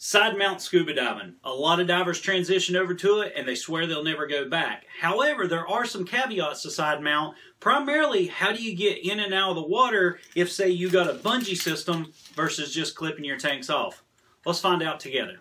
Sidemount scuba diving. A lot of divers transition over to it and they swear they'll never go back. However, there are some caveats to sidemount. Primarily, how do you get in and out of the water if, say, you got a bungee system versus just clipping your tanks off? Let's find out together.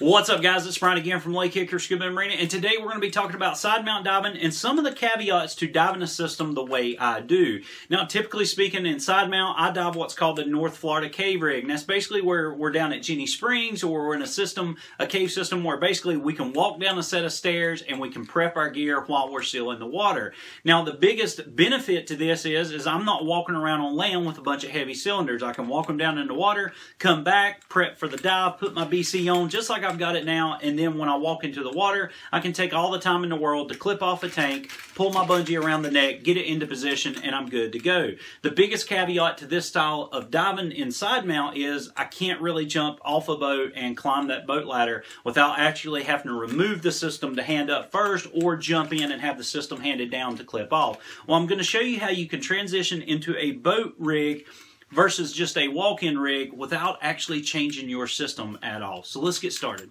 What's up, guys? It's Brian again from Lake Hickory Scuba and Marina, and today we're going to be talking about sidemount diving and some of the caveats to diving a system the way I do. Now, typically speaking, in sidemount, I dive what's called the North Florida Cave Rig, and that's basically where we're down at Ginny Springs, or we're in a cave system, where basically we can walk down a set of stairs and we can prep our gear while we're still in the water. Now, the biggest benefit to this is I'm not walking around on land with a bunch of heavy cylinders. I can walk them down in the water, come back, prep for the dive, put my BC on, just like I've got it now, and then when I walk into the water, I can take all the time in the world to clip off a tank, pull my bungee around the neck, get it into position, and I'm good to go. The biggest caveat to this style of diving in sidemount is I can't really jump off a boat and climb that boat ladder without actually having to remove the system to hand up first, or jump in and have the system handed down to clip off. Well, I'm going to show you how you can transition into a boat rig versus just a walk-in rig without actually changing your system at all. So let's get started.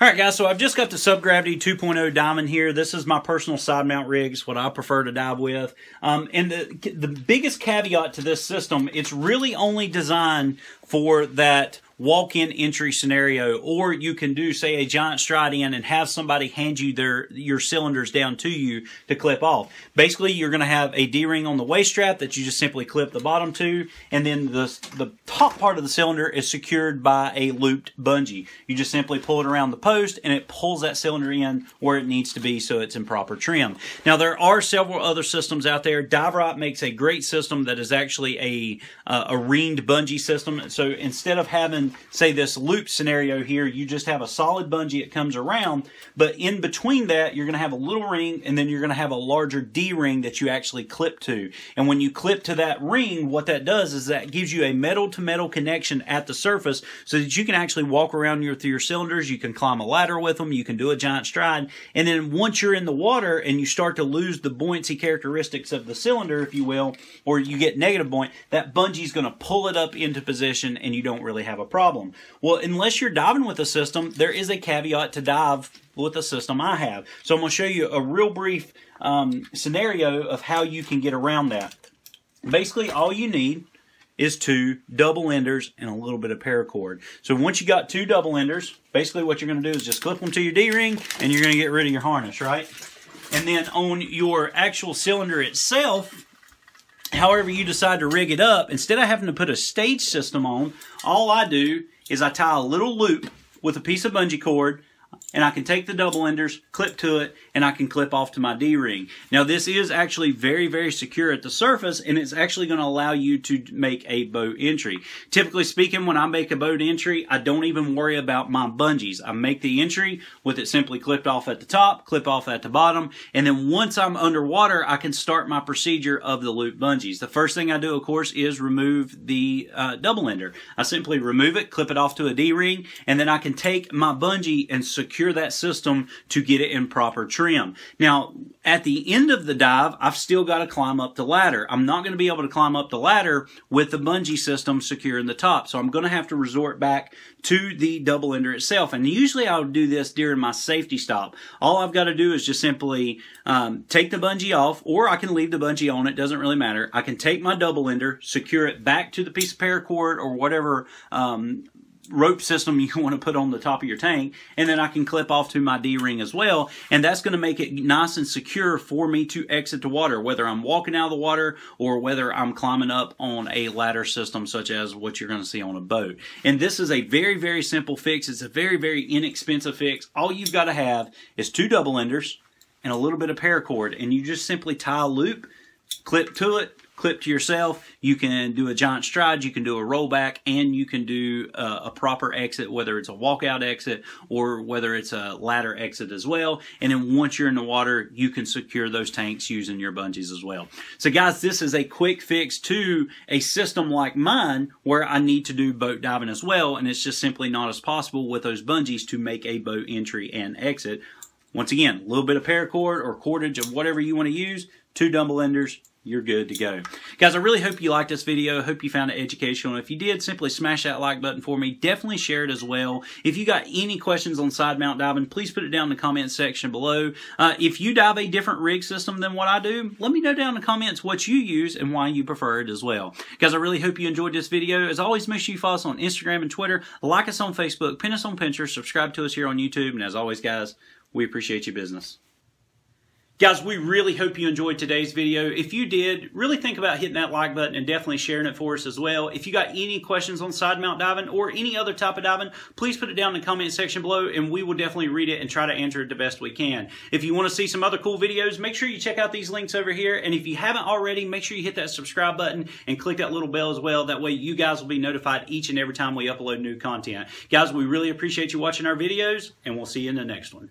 Alright guys, so I've just got the Subgravity 2.0 Diamond here. This is my personal sidemount rig. It's what I prefer to dive with. And the biggest caveat to this system, it's really only designed for that walk-in entry scenario, or you can do, say, a giant stride in and have somebody hand you your cylinders down to you to clip off. Basically, you're going to have a D-ring on the waist strap that you just simply clip the bottom to, and then the top part of the cylinder is secured by a looped bungee. You just simply pull it around the post, and it pulls that cylinder in where it needs to be so it's in proper trim. Now, there are several other systems out there. Diverop makes a great system that is actually a ringed bungee system. So instead of having, say, this loop scenario here, you just have a solid bungee that comes around, but in between that you're going to have a little ring, and then you're going to have a larger D-ring that you actually clip to. And when you clip to that ring, what that does is that gives you a metal-to-metal connection at the surface so that you can actually walk around through your cylinders, you can climb a ladder with them, you can do a giant stride, and then once you're in the water and you start to lose the buoyancy characteristics of the cylinder, if you will, or you get negative buoyant, that bungee's going to pull it up into position and you don't really have a problem. Well, unless you're diving with a system, there is a caveat to dive with the system I have. So I'm going to show you a real brief scenario of how you can get around that. Basically, all you need is two double enders and a little bit of paracord. So once you got two double enders, basically what you're going to do is just clip them to your D-ring and you're going to get rid of your harness, right? And then on your actual cylinder itself, however you decide to rig it up, instead of having to put a stage system on, all I do is I tie a little loop with a piece of bungee cord, and I can take the double enders, clip to it, and I can clip off to my D-ring. Now, this is actually very, very secure at the surface, and it's actually going to allow you to make a boat entry. Typically speaking, when I make a boat entry, I don't even worry about my bungees. I make the entry with it simply clipped off at the top, clip off at the bottom, and then once I'm underwater, I can start my procedure of the loop bungees. The first thing I do, of course, is remove the double ender. I simply remove it, clip it off to a D-ring, and then I can take my bungee and secure that system to get it in proper trim. Now, at the end of the dive, I've still got to climb up the ladder. I'm not going to be able to climb up the ladder with the bungee system secure in the top, so I'm going to have to resort back to the double ender itself. And usually I'll do this during my safety stop. All I've got to do is just simply take the bungee off, or I can leave the bungee on, it doesn't really matter. I can take my double ender, secure it back to the piece of paracord or whatever rope system you want to put on the top of your tank, and then I can clip off to my D-ring as well, and that's going to make it nice and secure for me to exit the water, whether I'm walking out of the water or whether I'm climbing up on a ladder system such as what you're going to see on a boat. And this is a very, very simple fix. It's a very, very inexpensive fix. All you've got to have is two double enders and a little bit of paracord, and you just simply tie a loop, clip to it, clip to yourself. You can do a giant stride, you can do a rollback, and you can do a proper exit, whether it's a walkout exit or whether it's a ladder exit as well. And then once you're in the water, you can secure those tanks using your bungees as well. So guys, this is a quick fix to a system like mine where I need to do boat diving as well, and it's just simply not as possible with those bungees to make a boat entry and exit. Once again, a little bit of paracord or cordage of whatever you want to use, 2 dumbbell enders, you're good to go. Guys, I really hope you liked this video. I hope you found it educational. If you did, simply smash that like button for me. Definitely share it as well. If you got any questions on Sidemount diving, please put it down in the comments section below. If you dive a different rig system than what I do, let me know down in the comments what you use and why you prefer it as well. Guys, I really hope you enjoyed this video. As always, make sure you follow us on Instagram and Twitter, like us on Facebook, pin us on Pinterest, subscribe to us here on YouTube, and as always, guys, we appreciate your business. Guys, we really hope you enjoyed today's video. If you did, really think about hitting that like button and definitely sharing it for us as well. If you got any questions on Sidemount diving or any other type of diving, please put it down in the comment section below and we will definitely read it and try to answer it the best we can. If you want to see some other cool videos, make sure you check out these links over here. And if you haven't already, make sure you hit that subscribe button and click that little bell as well. That way you guys will be notified each and every time we upload new content. Guys, we really appreciate you watching our videos and we'll see you in the next one.